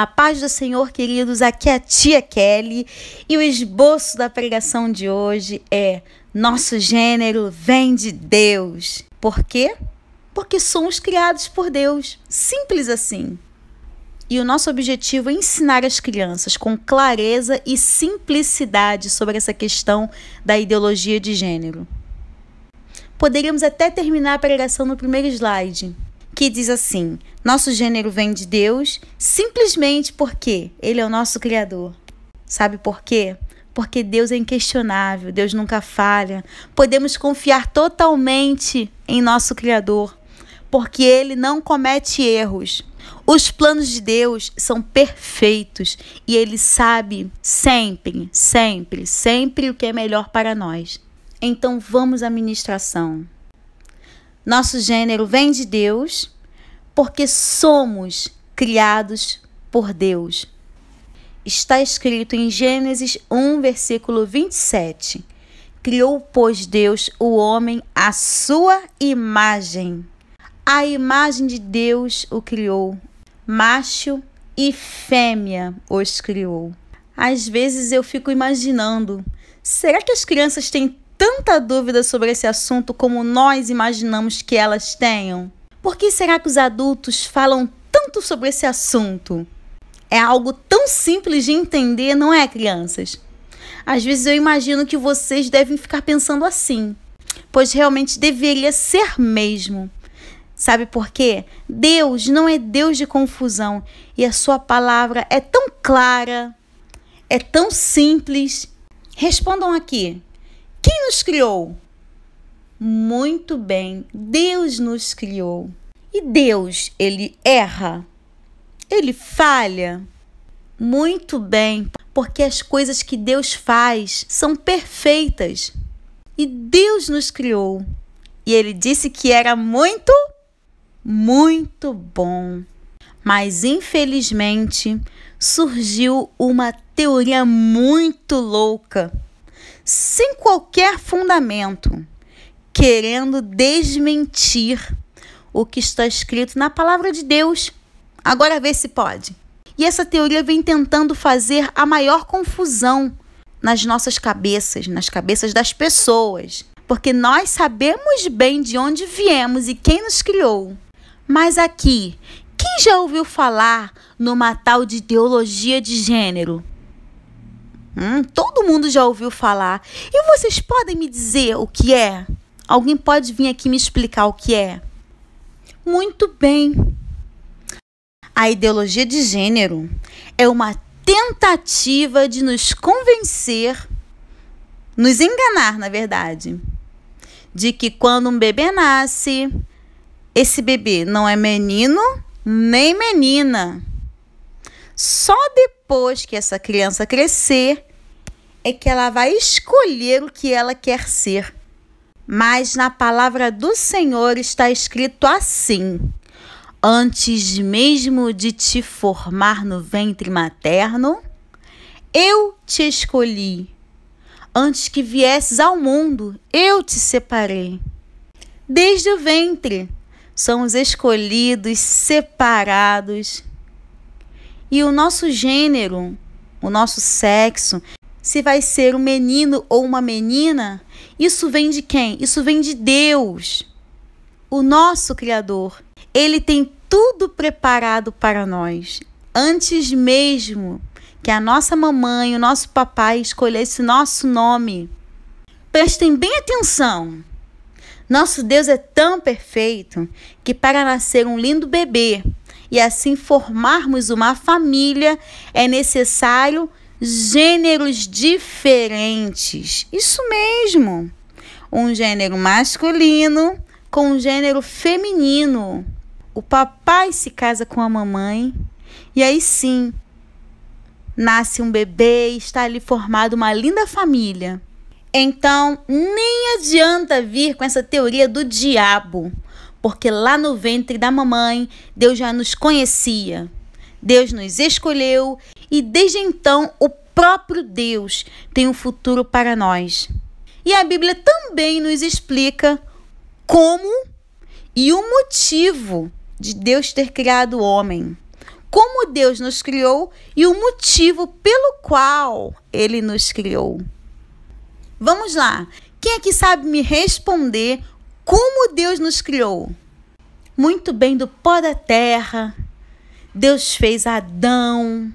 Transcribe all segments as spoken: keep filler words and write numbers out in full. A paz do Senhor, queridos, aqui é a tia Kelly e o esboço da pregação de hoje é: nosso gênero vem de Deus. Por quê? Porque somos criados por Deus, simples assim. E o nosso objetivo é ensinar as crianças com clareza e simplicidade sobre essa questão da ideologia de gênero. Poderíamos até terminar a pregação no primeiro slide, que diz assim: nosso gênero vem de Deus simplesmente porque Ele é o nosso Criador. Sabe por quê? Porque Deus é inquestionável, Deus nunca falha. Podemos confiar totalmente em nosso Criador, porque Ele não comete erros. Os planos de Deus são perfeitos e Ele sabe sempre, sempre, sempre o que é melhor para nós. Então vamos à ministração. Nosso gênero vem de Deus porque somos criados por Deus. Está escrito em Gênesis um, versículo vinte e sete. Criou, pois, Deus o homem à sua imagem. A imagem de Deus o criou. Macho e fêmea os criou. Às vezes eu fico imaginando, será que as crianças têm tanta dúvida sobre esse assunto como nós imaginamos que elas tenham? Por que será que os adultos falam tanto sobre esse assunto? É algo tão simples de entender, não é, crianças? Às vezes eu imagino que vocês devem ficar pensando assim, pois realmente deveria ser mesmo. Sabe por quê? Deus não é Deus de confusão e a sua palavra é tão clara, é tão simples. Respondam aqui. Quem nos criou? Muito bem, Deus nos criou. E Deus, ele erra? Ele falha? Muito bem, porque as coisas que Deus faz são perfeitas. E Deus nos criou. E ele disse que era muito, muito bom. Mas, infelizmente, surgiu uma teoria muito louca, sem qualquer fundamento, querendo desmentir o que está escrito na palavra de Deus. Agora vê se pode. E essa teoria vem tentando fazer a maior confusão nas nossas cabeças, nas cabeças das pessoas, porque nós sabemos bem de onde viemos e quem nos criou. Mas aqui, quem já ouviu falar numa tal de ideologia de gênero? Hum, todo mundo já ouviu falar. E vocês podem me dizer o que é? Alguém pode vir aqui me explicar o que é? Muito bem. A ideologia de gênero é uma tentativa de nos convencer, nos enganar, na verdade, de que quando um bebê nasce, esse bebê não é menino nem menina. Só depois que essa criança crescer é que ela vai escolher o que ela quer ser. Mas na palavra do Senhor está escrito assim: antes mesmo de te formar no ventre materno, eu te escolhi. Antes que viesses ao mundo, eu te separei. Desde o ventre, somos escolhidos, separados. E o nosso gênero, o nosso sexo, se vai ser um menino ou uma menina, isso vem de quem? Isso vem de Deus, o nosso Criador. Ele tem tudo preparado para nós, antes mesmo que a nossa mamãe, o nosso papai escolhesse nosso nome. Prestem bem atenção. Nosso Deus é tão perfeito que para nascer um lindo bebê e assim formarmos uma família é necessário gêneros diferentes. Isso mesmo. Um gênero masculino com um gênero feminino. O papai se casa com a mamãe e aí sim nasce um bebê e está ali formada uma linda família. Então nem adianta vir com essa teoria do diabo, porque lá no ventre da mamãe, Deus já nos conhecia. Deus nos escolheu e desde então o próprio Deus tem um futuro para nós. E a Bíblia também nos explica como e o motivo de Deus ter criado o homem. como Deus nos criou e o motivo pelo qual Ele nos criou. Vamos lá. Quem é que sabe me responder como Deus nos criou? Muito bem, do pó da terra, Deus fez Adão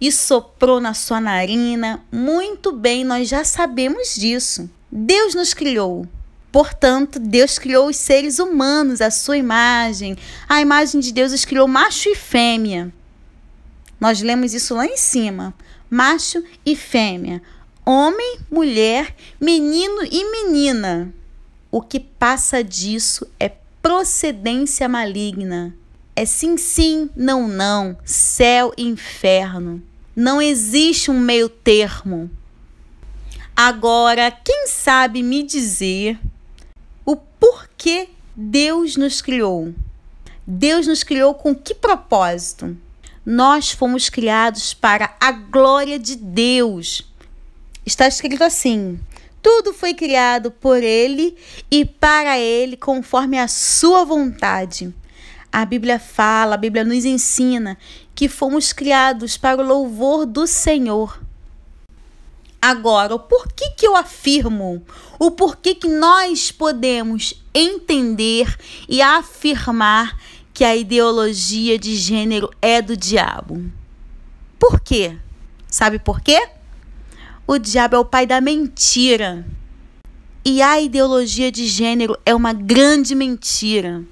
e soprou na sua narina. Muito bem, nós já sabemos disso. Deus nos criou. Portanto, Deus criou os seres humanos, a sua imagem. A imagem de Deus os criou macho e fêmea. Nós lemos isso lá em cima. Macho e fêmea. Homem, mulher, menino e menina. O que passa disso é procedência maligna. É sim, sim, não, não. Céu e inferno. Não existe um meio termo. Agora, quem sabe me dizer o porquê Deus nos criou? Deus nos criou com que propósito? Nós fomos criados para a glória de Deus. Está escrito assim: tudo foi criado por Ele e para Ele, conforme a sua vontade. A Bíblia fala, a Bíblia nos ensina que fomos criados para o louvor do Senhor. Agora, o porquê que eu afirmo, o porquê que nós podemos entender e afirmar que a ideologia de gênero é do diabo? Por quê? Sabe por quê? O diabo é o pai da mentira. E a ideologia de gênero é uma grande mentira.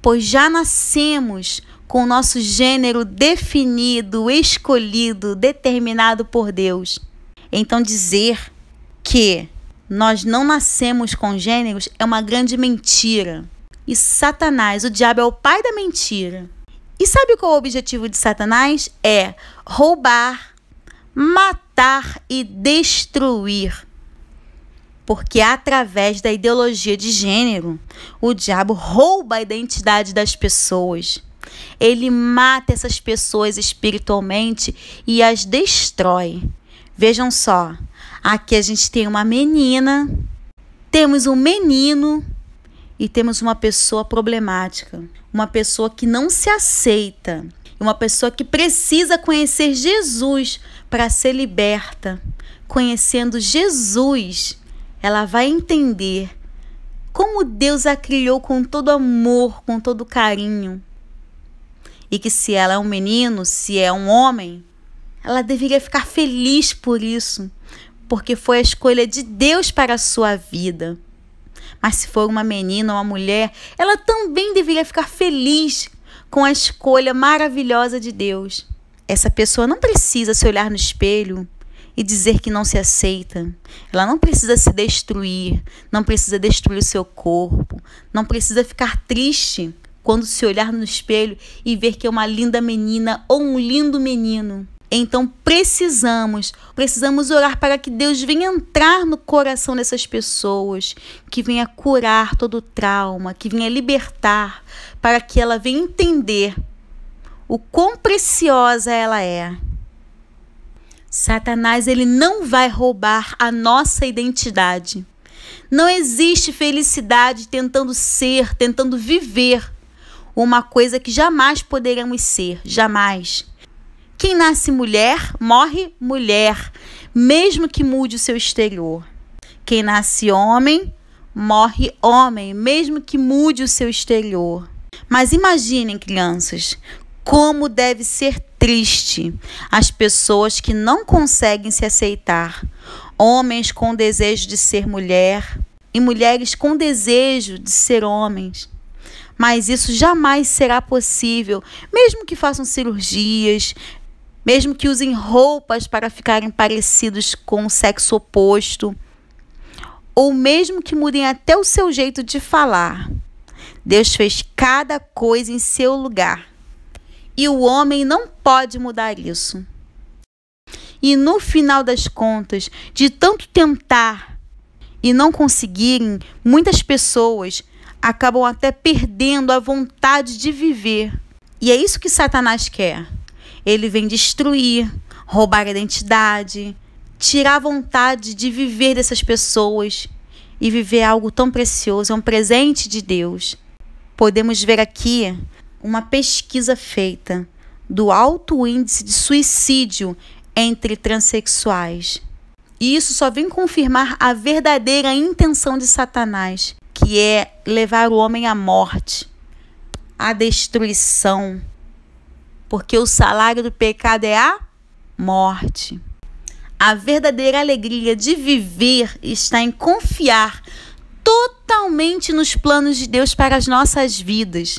Pois já nascemos com o nosso gênero definido, escolhido, determinado por Deus. Então dizer que nós não nascemos com gêneros é uma grande mentira. E Satanás, o diabo, é o pai da mentira. E sabe qual é o objetivo de Satanás? É roubar, matar e destruir. Porque através da ideologia de gênero, o diabo rouba a identidade das pessoas. Ele mata essas pessoas espiritualmente e as destrói. Vejam só, aqui a gente tem uma menina, temos um menino e temos uma pessoa problemática. Uma pessoa que não se aceita. Uma pessoa que precisa conhecer Jesus para ser liberta. Conhecendo Jesus, ela vai entender como Deus a criou com todo amor, com todo carinho. E que se ela é um menino, se é um homem, ela deveria ficar feliz por isso, porque foi a escolha de Deus para a sua vida. Mas se for uma menina ou uma mulher, ela também deveria ficar feliz com a escolha maravilhosa de Deus. Essa pessoa não precisa se olhar no espelho e dizer que não se aceita. Ela não precisa se destruir, não precisa destruir o seu corpo, não precisa ficar triste quando se olhar no espelho e ver que é uma linda menina ou um lindo menino. Então precisamos, precisamos orar para que Deus venha entrar no coração dessas pessoas, que venha curar todo o trauma, que venha libertar, para que ela venha entender o quão preciosa ela é. Satanás, ele não vai roubar a nossa identidade. Não existe felicidade tentando ser, tentando viver uma coisa que jamais poderemos ser, jamais. Quem nasce mulher, morre mulher, mesmo que mude o seu exterior. Quem nasce homem, morre homem, mesmo que mude o seu exterior. Mas imaginem, crianças, como deve ser triste as pessoas que não conseguem se aceitar. Homens com desejo de ser mulher e mulheres com desejo de ser homens. Mas isso jamais será possível, mesmo que façam cirurgias, mesmo que usem roupas para ficarem parecidos com o sexo oposto, ou mesmo que mudem até o seu jeito de falar. Deus fez cada coisa em seu lugar. E o homem não pode mudar isso. E no final das contas, de tanto tentar e não conseguirem, muitas pessoas acabam até perdendo a vontade de viver. E é isso que Satanás quer. Ele vem destruir, roubar a identidade, tirar a vontade de viver dessas pessoas e viver algo tão precioso, é um presente de Deus. Podemos ver aqui uma pesquisa feita do alto índice de suicídio entre transexuais. E isso só vem confirmar a verdadeira intenção de Satanás, que é levar o homem à morte, à destruição, porque o salário do pecado é a morte. A verdadeira alegria de viver está em confiar totalmente nos planos de Deus para as nossas vidas.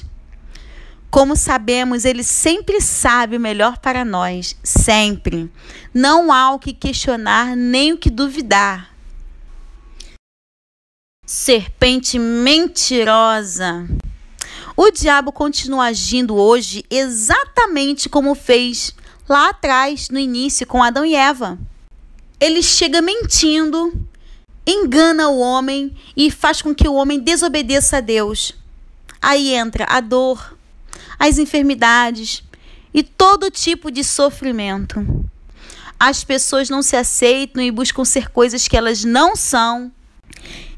Como sabemos, Ele sempre sabe o melhor para nós, sempre. Não há o que questionar nem o que duvidar. Serpente mentirosa. O diabo continua agindo hoje exatamente como fez lá atrás, no início, com Adão e Eva. Ele chega mentindo, engana o homem e faz com que o homem desobedeça a Deus. Aí entra a dor, as enfermidades e todo tipo de sofrimento. As pessoas não se aceitam e buscam ser coisas que elas não são.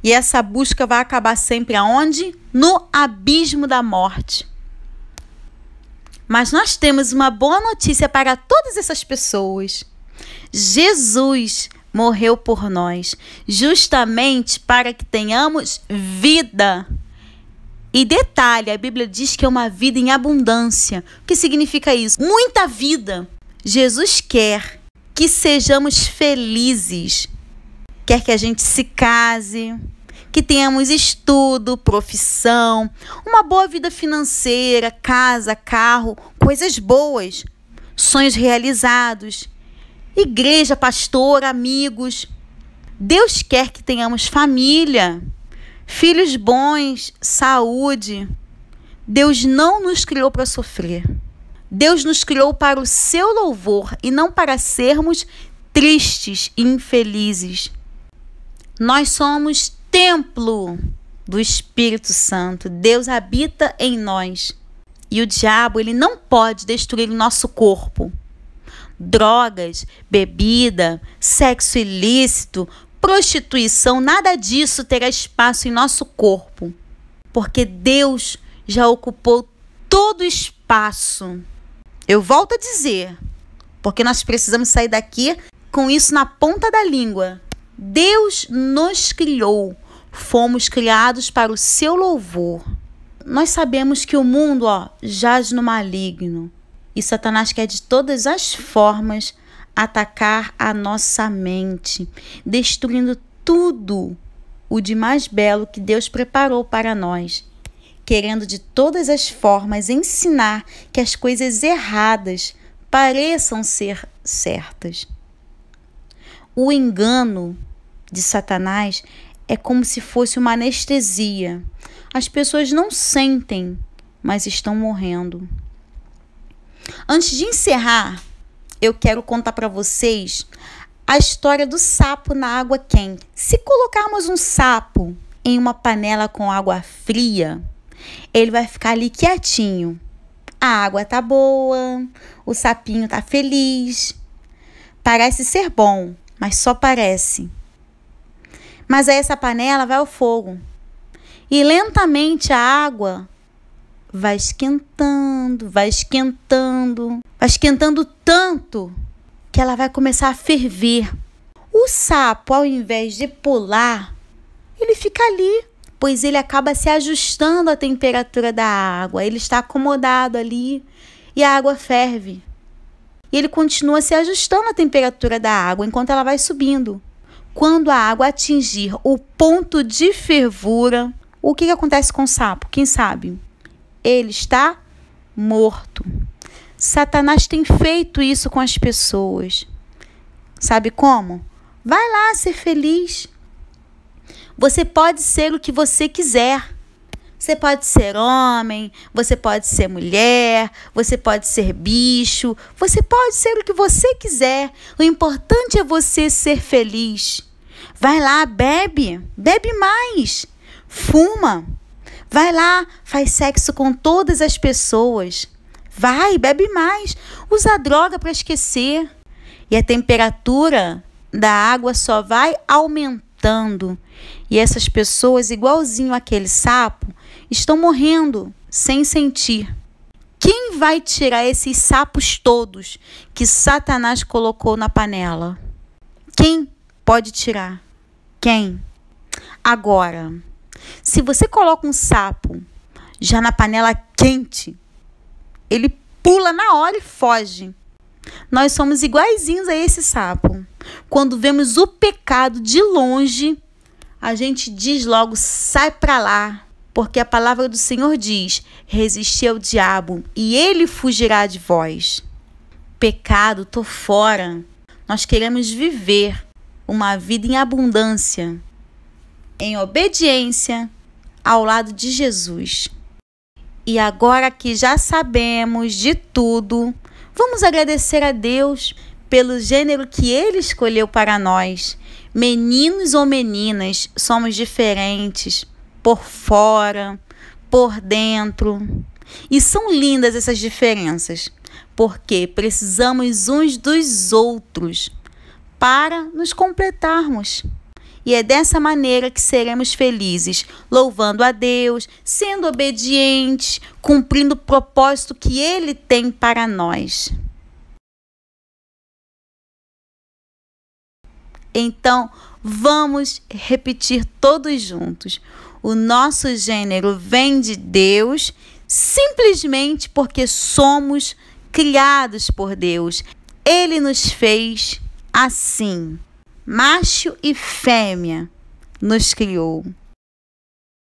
E essa busca vai acabar sempre aonde? No abismo da morte. Mas nós temos uma boa notícia para todas essas pessoas. Jesus morreu por nós, justamente para que tenhamos vida. E detalhe, a Bíblia diz que é uma vida em abundância. O que significa isso? Muita vida. Jesus quer que sejamos felizes. Quer que a gente se case, que tenhamos estudo, profissão, uma boa vida financeira, casa, carro, coisas boas, sonhos realizados, igreja, pastor, amigos. Deus quer que tenhamos família, filhos bons, saúde. Deus não nos criou para sofrer. Deus nos criou para o seu louvor e não para sermos tristes e infelizes. Nós somos templo do Espírito Santo. Deus habita em nós. E o diabo, ele não pode destruir o nosso corpo. Drogas, bebida, sexo ilícito, prostituição, nada disso terá espaço em nosso corpo, porque Deus já ocupou todo o espaço. Eu volto a dizer, porque nós precisamos sair daqui com isso na ponta da língua. Deus nos criou, fomos criados para o seu louvor. Nós sabemos que o mundo, ó, jaz no maligno, e Satanás quer de todas as formas atacar a nossa mente, destruindo tudo o de mais belo que Deus preparou para nós, querendo de todas as formas ensinar que as coisas erradas pareçam ser certas. O engano de Satanás é como se fosse uma anestesia. As pessoas não sentem, mas estão morrendo. Antes de encerrar, eu quero contar para vocês a história do sapo na água quente. Se colocarmos um sapo em uma panela com água fria, ele vai ficar ali quietinho. A água tá boa, o sapinho tá feliz. Parece ser bom, mas só parece. Mas aí essa panela vai ao fogo e lentamente a água vai esquentando, vai esquentando, vai esquentando tanto que ela vai começar a ferver. O sapo, ao invés de pular, ele fica ali, pois ele acaba se ajustando à temperatura da água. Ele está acomodado ali e a água ferve. E ele continua se ajustando à temperatura da água enquanto ela vai subindo. Quando a água atingir o ponto de fervura, o que, que acontece com o sapo? Quem sabe? Ele está morto. Satanás tem feito isso com as pessoas. Sabe como? Vai lá ser feliz. Você pode ser o que você quiser. Você pode ser homem, você pode ser mulher, você pode ser bicho, você pode ser o que você quiser. O importante é você ser feliz. Vai lá, bebe, bebe mais, fuma. Vai lá, faz sexo com todas as pessoas. Vai, bebe mais. Usa droga para esquecer. E a temperatura da água só vai aumentando. E essas pessoas, igualzinho aquele sapo, estão morrendo sem sentir. Quem vai tirar esses sapos todos que Satanás colocou na panela? Quem pode tirar? Quem? Agora, se você coloca um sapo já na panela quente, ele pula na hora e foge. Nós somos iguaizinhos a esse sapo. Quando vemos o pecado de longe, a gente diz logo, sai para lá. Porque a palavra do Senhor diz, resistir ao diabo e ele fugirá de vós. Pecado, tô fora. Nós queremos viver uma vida em abundância, em obediência ao lado de Jesus. E agora que já sabemos de tudo, vamos agradecer a Deus pelo gênero que Ele escolheu para nós. Meninos ou meninas, somos diferentes. Por fora, por dentro. E são lindas essas diferenças, porque precisamos uns dos outros para nos completarmos. E é dessa maneira que seremos felizes, louvando a Deus, sendo obedientes, cumprindo o propósito que Ele tem para nós. Então, vamos repetir todos juntos. O nosso gênero vem de Deus simplesmente porque somos criados por Deus. Ele nos fez assim, macho e fêmea nos criou.